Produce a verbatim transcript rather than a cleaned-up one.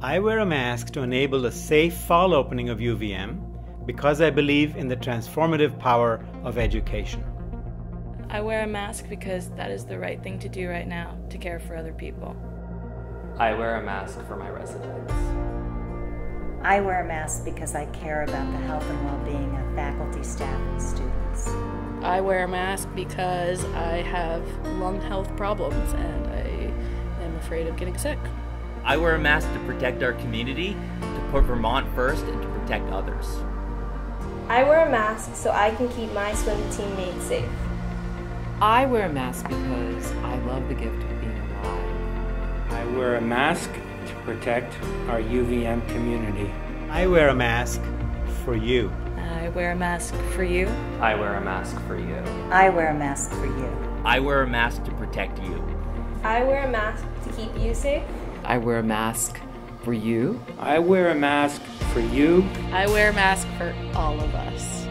I wear a mask to enable the safe fall opening of U V M because I believe in the transformative power of education. I wear a mask because that is the right thing to do right now, to care for other people. I wear a mask for my residents. I wear a mask because I care about the health and well-being of faculty, staff, and students. I wear a mask because I have lung health problems and I am afraid of getting sick. I wear a mask to protect our community, to put Vermont first, and to protect others. I wear a mask so I can keep my swim teammates safe. I wear a mask because I love the gift of being alive. I wear a mask to protect our U V M community. I wear a mask for you. I wear a mask for you. I wear a mask for you. I wear a mask for you. I wear a mask to protect you. I wear a mask to keep you safe. I wear a mask for you. I wear a mask for you. I wear a mask for all of us.